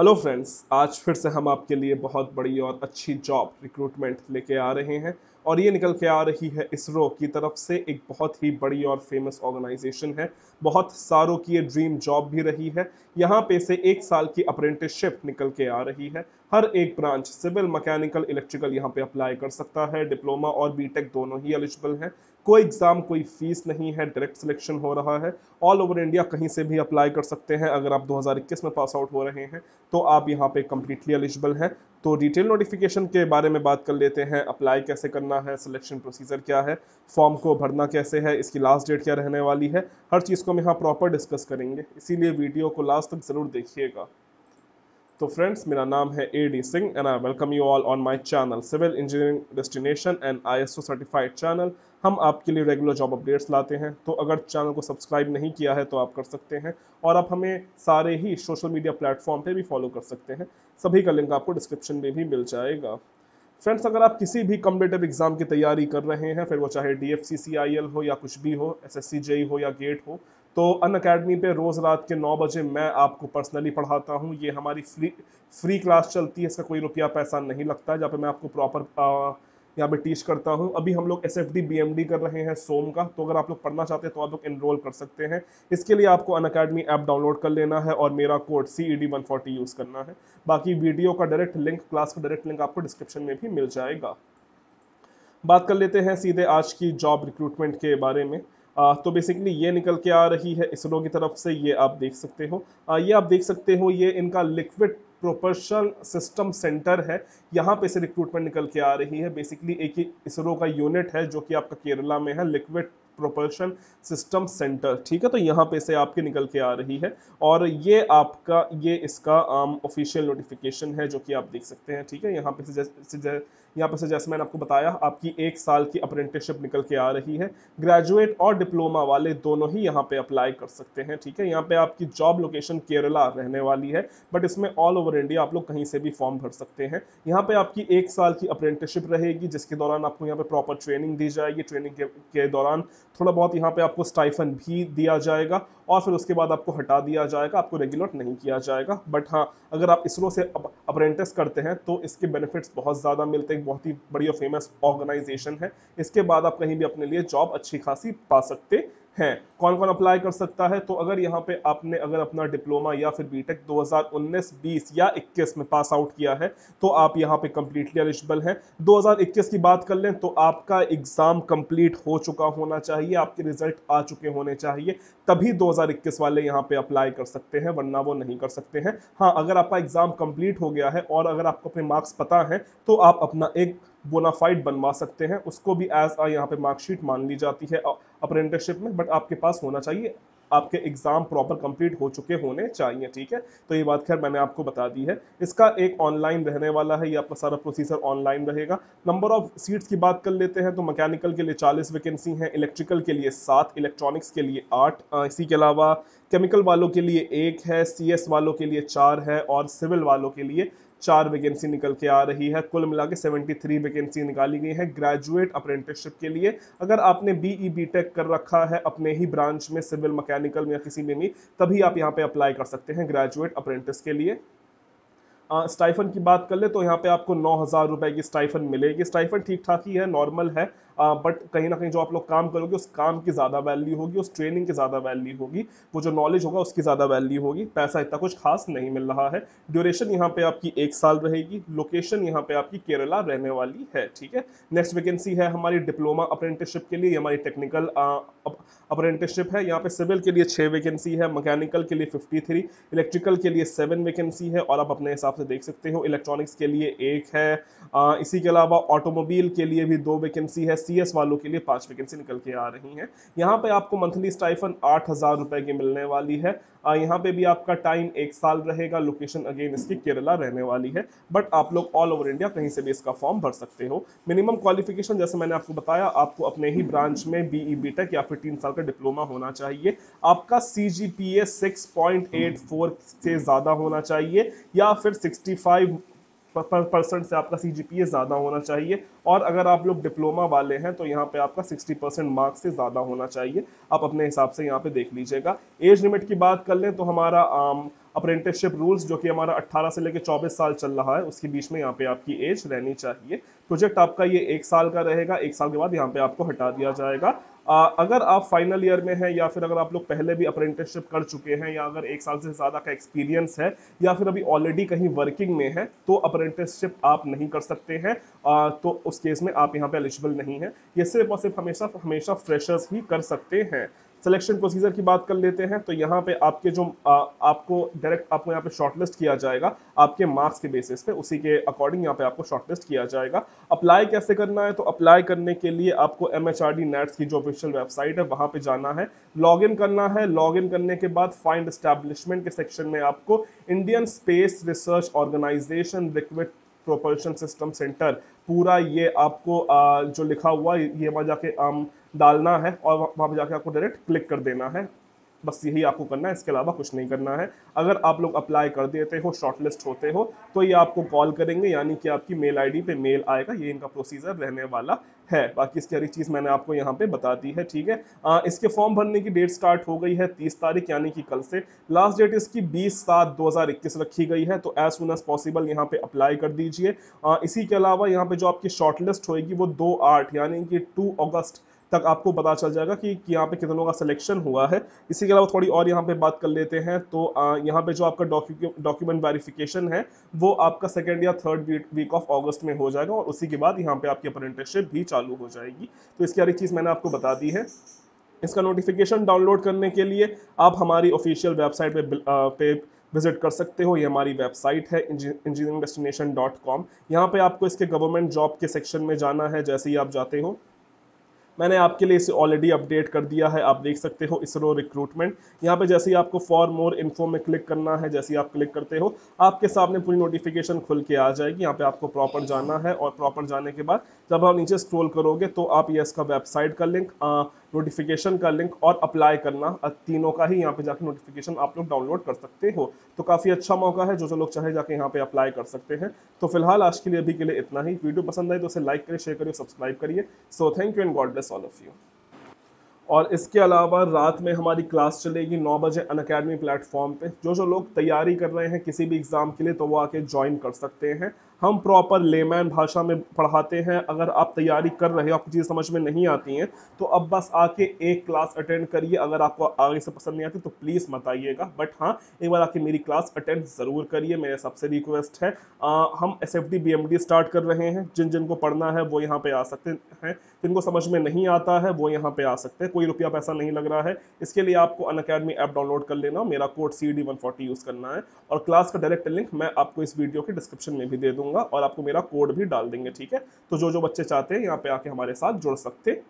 Hello friends, आज फिर से हम आपके लिए बहुत बड़ी और अच्छी जॉब रिक्रूटमेंट लेके आ रहे हैं और ये निकल के आ रही है इसरो की तरफ से। एक बहुत ही बड़ी और फेमस ऑर्गेनाइजेशन है, बहुत सारों की ये ड्रीम जॉब भी रही है। यहाँ पे से एक साल की अप्रेंटिसशिप निकल के आ रही है। हर एक ब्रांच सिविल, मैकेनिकल, इलेक्ट्रिकल यहाँ पे अप्लाई कर सकता है। डिप्लोमा और बीटेक दोनों ही एलिजिबल हैं। कोई एग्ज़ाम, कोई फीस नहीं है, डायरेक्ट सिलेक्शन हो रहा है। ऑल ओवर इंडिया कहीं से भी अप्लाई कर सकते हैं। अगर आप 2021 में पास आउट हो रहे हैं तो आप यहाँ पे कम्प्लीटली एलिजिबल हैं। तो डिटेल नोटिफिकेशन के बारे में बात कर लेते हैं। अप्लाई कैसे करना है, सिलेक्शन प्रोसीजर क्या है, फॉर्म को भरना कैसे है, इसकी लास्ट डेट क्या रहने वाली है, हर चीज़ को हम यहाँ प्रॉपर डिस्कस करेंगे, इसीलिए वीडियो को लास्ट तक ज़रूर देखिएगा। तो फ्रेंड्स, मेरा नाम है AD Singh and I welcome you all on my channel civil engineering destination and ISRO certified channel. हम आपके लिए रेगुलर जॉब अपडेट्स लाते हैं, तो अगर चैनल को सब्सक्राइब नहीं किया है तो आप कर सकते हैं और आप हमें सारे ही सोशल मीडिया प्लेटफॉर्म पे भी फॉलो कर सकते हैं। सभी का लिंक आपको डिस्क्रिप्शन में भी मिल जाएगा। फ्रेंड्स, अगर आप किसी भी कॉम्पिटिटिव एग्जाम की तैयारी कर रहे हैं, फिर वो चाहे DFCCIL हो या कुछ भी हो, SSCJE हो या गेट हो, तो Unacademy पे रोज़ रात के 9 बजे मैं आपको पर्सनली पढ़ाता हूँ। ये हमारी फ्री क्लास चलती है, इसका कोई रुपया पैसा नहीं लगता है, जहाँ पे मैं आपको प्रॉपर यहाँ पे टीच करता हूँ। अभी हम लोग SFD BMD कर रहे हैं सोम का, तो अगर आप लोग पढ़ना चाहते हैं तो आप लोग इनरोल कर सकते हैं। इसके लिए आपको Unacademy ऐप डाउनलोड कर लेना है और मेरा कोड CED140 यूज़ करना है। बाकी वीडियो का डायरेक्ट लिंक, क्लास का डायरेक्ट लिंक आपको डिस्क्रिप्शन में भी मिल जाएगा। बात कर लेते हैं सीधे आज की जॉब रिक्रूटमेंट के बारे में। तो बेसिकली ये निकल के आ रही है इसरो की तरफ से। ये आप देख सकते हो, ये इनका लिक्विड प्रोपल्शन सिस्टम सेंटर है, यहाँ पे से रिक्रूटमेंट निकल के आ रही है। बेसिकली एक ही इसरो का यूनिट है जो कि आपका केरला में है, लिक्विड प्रोपल्शन सिस्टम सेंटर, ठीक है। तो यहाँ पे से आपके निकल के आ रही है और ये आपका इसका ऑफिशियल नोटिफिकेशन है जो कि आप देख सकते हैं, ठीक है। यहाँ पे से जैसे मैंने आपको बताया, आपकी एक साल की अप्रेंटिसशिप निकल के आ रही है। ग्रेजुएट और डिप्लोमा वाले दोनों ही यहाँ पे अप्लाई कर सकते हैं, ठीक है। यहाँ पे आपकी जॉब लोकेशन केरला रहने वाली है, बट इसमें ऑल ओवर इंडिया आप लोग कहीं से भी फॉर्म भर सकते हैं। यहाँ पे आपकी एक साल की अप्रेंटिसशिप रहेगी, जिसके दौरान आपको यहाँ पे प्रॉपर ट्रेनिंग दी जाएगी। ट्रेनिंग के दौरान थोड़ा बहुत यहाँ पे आपको स्टाइफन भी दिया जाएगा और फिर उसके बाद आपको हटा दिया जाएगा, आपको रेगुलर नहीं किया जाएगा। बट हाँ, अगर आप इसरो से अप्रेंटिस करते हैं तो इसके बेनिफिट्स बहुत ज़्यादा मिलते हैं। बहुत ही बड़ी और फेमस ऑर्गेनाइजेशन है। इसके बाद आप कहीं भी अपने लिए जॉब अच्छी खासी पा सकते हैं। कौन कौन अप्लाई कर सकता है? तो अगर यहाँ पे आपने अपना डिप्लोमा या फिर बीटेक 2019, 20 या 21 में पास आउट किया है तो आप यहाँ पे कम्प्लीटली एलिजिबल हैं। 2021 की बात कर लें तो आपका एग्ज़ाम कंप्लीट हो चुका होना चाहिए, आपके रिजल्ट आ चुके होने चाहिए, तभी 2021 वाले यहाँ पे अप्लाई कर सकते हैं, वरना वो नहीं कर सकते हैं। हाँ, अगर आपका एग्ज़ाम कंप्लीट हो गया है और अगर आपको अपने मार्क्स पता हैं तो आप अपना एक बोनाफाइड बनवा सकते हैं, उसको भी एज आ यहाँ पे मार्कशीट मान ली जाती है अप्रेंटिसशिप में, बट आपके पास होना चाहिए, आपके एग्ज़ाम प्रॉपर कंप्लीट हो चुके होने चाहिए, ठीक है। तो ये बात खैर मैंने आपको बता दी है। इसका एक ऑनलाइन रहने वाला है, ये आपका सारा प्रोसीजर ऑनलाइन रहेगा। नंबर ऑफ़ सीट्स की बात कर लेते हैं तो मैकेनिकल के लिए 40 वैकेंसी हैं, इलेक्ट्रिकल के लिए 7, इलेक्ट्रॉनिक्स के लिए 8, इसी के अलावा केमिकल वालों के लिए 1 है, CS वालों के लिए 4 है और सिविल वालों के लिए 4 वैकेंसी निकल के आ रही है। कुल मिला के 73 वैकेंसी निकाली गई है ग्रेजुएट अप्रेंटिसशिप के लिए। अगर आपने BE BTech कर रखा है अपने ही ब्रांच में, सिविल, मैकेनिकल में या किसी में भी, तभी आप यहाँ पे अप्लाई कर सकते हैं ग्रेजुएट अप्रेंटिस के लिए। स्टाइफन की बात कर ले तो यहाँ पे आपको 9,000 रुपये की स्टाइफन मिलेगी। स्टाइफन ठीक ठाक ही है, नॉर्मल है, बट कहीं ना कहीं जो आप लोग काम करोगे उस काम की ज़्यादा वैल्यू होगी, उस ट्रेनिंग की ज़्यादा वैल्यू होगी, वो जो नॉलेज होगा उसकी ज़्यादा वैल्यू होगी। पैसा इतना कुछ खास नहीं मिल रहा है। ड्यूरेशन यहाँ पे आपकी 1 साल रहेगी। लोकेशन यहाँ पे आपकी केरला रहने वाली है, ठीक है। नेक्स्ट वैकेंसी है हमारी डिप्लोमा अप्रेंटिसशिप के लिए, ये हमारी टेक्निकल अप्रेंटिसशिप है। यहाँ पे सिविल के लिए 6 वैकेंसी है, मैकेनिकल के लिए 53, इलेक्ट्रिकल के लिए 7 वैकेंसी है और आप अपने हिसाब से देख सकते हो। इलेक्ट्रॉनिक्स के लिए 1 है, इसी के अलावा ऑटोमोबाइल के लिए भी 2 वैकेंसी है, CS वालों के लिए 5 वैकेंसी निकल के आ रही हैं। यहाँ पे आपको मंथली स्टाइफन 8,000 रुपये की मिलने वाली है। यहाँ पे भी आपका टाइम 1 साल रहेगा। लोकेशन अगेन इसकी केरला रहने वाली है, बट आप लोग ऑल ओवर इंडिया कहीं से भी इसका फॉर्म भर सकते हो। मिनिमम क्वालिफिकेशन जैसे मैंने आपको बताया, आपको अपने ही ब्रांच में BE BTech या फिर 3 साल का डिप्लोमा होना चाहिए, आपका CGPA 6.84 से ज़्यादा होना चाहिए या फिर 65% से आपका CGPA ज़्यादा होना चाहिए और अगर आप लोग डिप्लोमा वाले हैं तो यहाँ पे आपका 60% मार्क्स से ज़्यादा होना चाहिए। आप अपने हिसाब से यहाँ पे देख लीजिएगा। एज लिमिट की बात कर लें तो हमारा अप्रेंटिसशिप रूल्स जो कि हमारा 18 से लेकर 24 साल चल रहा है, उसके बीच में यहाँ पे आपकी एज रहनी चाहिए। प्रोजेक्ट आपका ये 1 साल का रहेगा, 1 साल के बाद यहाँ पे आपको हटा दिया जाएगा। अगर आप फाइनल ईयर में हैं या फिर अगर आप लोग पहले भी अप्रेंटिसशिप कर चुके हैं या अगर 1 साल से ज़्यादा का एक्सपीरियंस है या फिर अभी ऑलरेडी कहीं वर्किंग में है तो अप्रेंटिसशिप आप नहीं कर सकते हैं, तो उस केस में आप यहाँ पे एलिजिबल नहीं हैं। ये सिर्फ और सिर्फ हमेशा फ्रेशर्स ही कर सकते हैं। सिलेक्शन प्रोसीजर की बात कर लेते हैं तो यहाँ पे आपके जो आपको डायरेक्ट आपको यहाँ पे शॉर्टलिस्ट किया जाएगा आपके मार्क्स के बेसिस पे, उसी के अकॉर्डिंग यहाँ पे आपको शॉर्टलिस्ट किया जाएगा। अप्लाई कैसे करना है तो अप्लाई करने के लिए आपको MHRD नेट्स की जो ऑफिशियल वेबसाइट है वहाँ पे जाना है, लॉगिन करना है। लॉगिन करने के बाद फाइंड एस्टैब्लिशमेंट के सेक्शन में आपको Indian space research organisation liquid propulsion system centre पूरा ये आपको जो लिखा हुआ ये वहाँ जाके डालना है और वहाँ पर जाके आपको डायरेक्ट क्लिक कर देना है। बस यही आपको करना है, इसके अलावा कुछ नहीं करना है। अगर आप लोग अप्लाई कर देते हो, शॉर्टलिस्ट होते हो तो ये आपको कॉल करेंगे, यानी कि आपकी मेल आईडी पे मेल आएगा। ये इनका प्रोसीजर रहने वाला है। बाकी इसकी हर चीज़ मैंने आपको यहाँ पे बता दी है, ठीक है। इसके फॉर्म भरने की डेट स्टार्ट हो गई है 30 तारीख, यानी कि कल से। लास्ट डेट इसकी 20/7/2021 रखी गई है, तो एज सुन एज पॉसिबल यहाँ पे अप्लाई कर दीजिए। इसी के अलावा यहाँ पे जो आपकी शॉर्टलिस्ट होगी वो 2/8 यानी कि 2 अगस्त तक आपको पता चल जाएगा कि यहाँ पे कितनों का सिलेक्शन हुआ है। इसी के अलावा थोड़ी और यहाँ पे बात कर लेते हैं तो यहाँ पे जो आपका डॉक्यूमेंट वेरिफिकेशन है वो आपका 2nd या 3rd वीक ऑफ अगस्त में हो जाएगा और उसी के बाद यहाँ पे आपकी अप्रेंटिसशिप भी चालू हो जाएगी। तो इसकी हर एक चीज़ मैंने आपको बता दी है। इसका नोटिफिकेशन डाउनलोड करने के लिए आप हमारी ऑफिशियल वेबसाइट पे विजिट कर सकते हो। ये हमारी वेबसाइट है engineeringdestination.com। यहाँ पर आपको इसके गवर्नमेंट जॉब के सेक्शन में जाना है। जैसे ही आप जाते हो, मैंने आपके लिए इसे ऑलरेडी अपडेट कर दिया है, आप देख सकते हो ISRO रिक्रूटमेंट। यहाँ पे जैसे ही आपको फॉर मोर इन्फो में क्लिक करना है, जैसे ही आप क्लिक करते हो आपके सामने पूरी नोटिफिकेशन खुल के आ जाएगी। यहाँ पे आपको प्रॉपर जाना है और प्रॉपर जाने के बाद जब आप नीचे स्क्रॉल करोगे तो आप ये इसका वेबसाइट का लिंक, नोटिफिकेशन का लिंक और अप्लाई करना, तीनों का ही यहाँ पे जाके नोटिफिकेशन आप लोग डाउनलोड कर सकते हो। तो काफ़ी अच्छा मौका है, जो लोग चाहे जाके यहाँ पे अप्लाई कर सकते हैं। तो फिलहाल आज के लिए अभी के लिए इतना ही। वीडियो पसंद आई तो उसे लाइक करिए, शेयर करिए, सब्सक्राइब करिए। So thank you and God bless all of you. और इसके अलावा रात में हमारी क्लास चलेगी 9 बजे अनअकैडमी प्लेटफॉर्म पे। जो लोग तैयारी कर रहे हैं किसी भी एग्ज़ाम के लिए तो वो आके ज्वाइन कर सकते हैं। हम प्रॉपर लेमैन भाषा में पढ़ाते हैं। अगर आप तैयारी कर रहे हो, आपको चीज़ें समझ में नहीं आती हैं तो अब बस आके एक क्लास अटेंड करिए। अगर आपको आगे से पसंद नहीं आती तो प्लीज़ मत आइएगा, बट हाँ एक बार आके मेरी क्लास अटेंड ज़रूर करिए, मेरे सबसे रिक्वेस्ट है। हम SFD BMD स्टार्ट कर रहे हैं। जिनको पढ़ना है वो यहाँ पर आ सकते हैं, जिनको समझ में नहीं आता है वो यहाँ पर आ सकते हैं। कोई रुपया पैसा नहीं लग रहा है। इसके लिए आपको अनअकैडमी ऐप डाउनलोड कर लेना, मेरा कोड CED140 यूज़ करना है और क्लास का डायरेक्ट लिंक मैं आपको इस वीडियो के डिस्क्रिप्शन में भी दे दूँगा और आपको मेरा कोड भी डाल देंगे, ठीक है। तो जो बच्चे चाहते हैं यहाँ पे आके हमारे साथ जुड़ सकते हैं।